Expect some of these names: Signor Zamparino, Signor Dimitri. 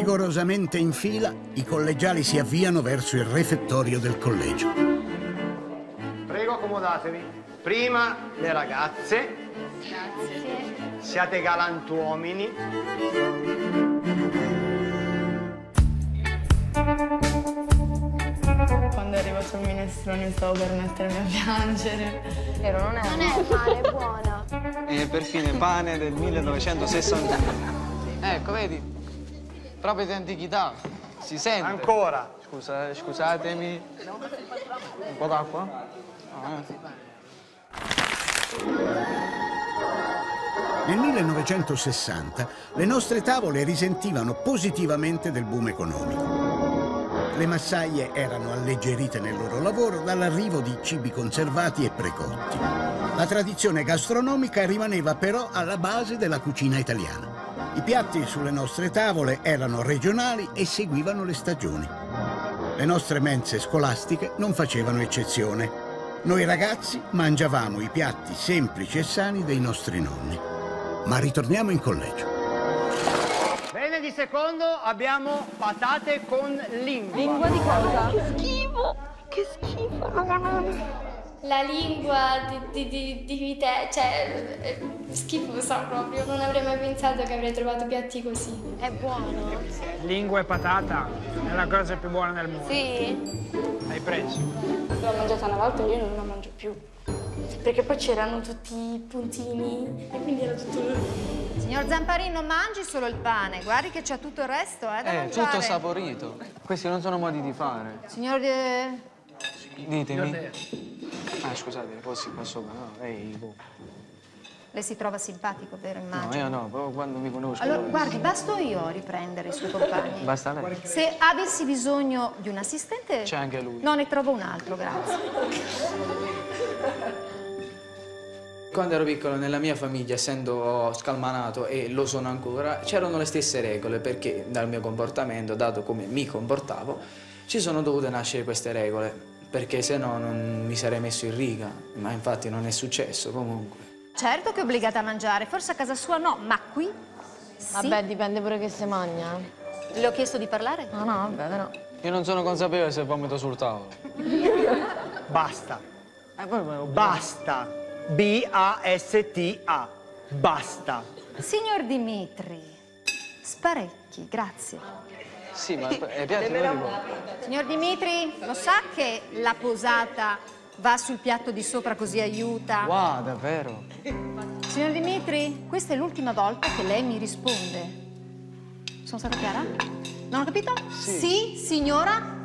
Rigorosamente in fila, i collegiali si avviano verso il refettorio del collegio. Prego, accomodatevi. Prima le ragazze. Grazie. Siate galantuomini. Quando è arrivato il minestrone stavo per mettermi a piangere. Però non è male, è buona. E perfino pane del 1961. Ecco, vedi, proprio di antichità, si sente. Ancora. Scusatemi. Un po' d'acqua? Nel 1960 le nostre tavole risentivano positivamente del boom economico. Le massaie erano alleggerite nel loro lavoro dall'arrivo di cibi conservati e precotti. La tradizione gastronomica rimaneva però alla base della cucina italiana. I piatti sulle nostre tavole erano regionali e seguivano le stagioni. Le nostre mense scolastiche non facevano eccezione. Noi ragazzi mangiavamo i piatti semplici e sani dei nostri nonni. Ma ritorniamo in collegio. Bene, di secondo abbiamo patate con lingua. Lingua di cosa? Che schifo! Che schifo, magari. La lingua di vite, cioè, schifoso proprio. Non avrei mai pensato che avrei trovato piatti così. È buono. Lingua e patata è la cosa più buona del mondo. Sì. Hai preso? L'ho mangiata una volta e io non la mangio più. Perché poi c'erano tutti i puntini e quindi era tutto... Signor Zamparino, mangi solo il pane, guardi che c'è tutto il resto, da mangiare. Tutto saporito. Questi non sono modi di fare. Signor... Ditemi. Ah, scusate, posso... No, ehi, boh. Lei si trova simpatico, vero, immagino? No, io no, proprio quando mi conosco... Allora, guardi, basto io riprendere i suoi compagni. Basta lei? Se avessi bisogno di un assistente... C'è anche lui. No, ne trovo un altro, grazie. Quando ero piccolo, nella mia famiglia, essendo scalmanato, e lo sono ancora, c'erano le stesse regole, perché dal mio comportamento, dato come mi comportavo, ci sono dovute nascere queste regole. Perché se no non mi sarei messo in riga, ma infatti non è successo comunque. Certo che è obbligata a mangiare, forse a casa sua no, ma qui sì. Vabbè, dipende pure che se mangia. Le ho chiesto di parlare? No, vabbè, no. Io non sono consapevole se vomito sul tavolo. Basta. Basta. B-A-S-T-A. Basta. Signor Dimitri, sparecchi, grazie. Sì, ma è piatto. Signor Dimitri, lo sa che la posata va sul piatto di sopra così aiuta? Wow, davvero? Signor Dimitri, questa è l'ultima volta che lei mi risponde. Sono stata chiara? Non ho capito? Sì, signora?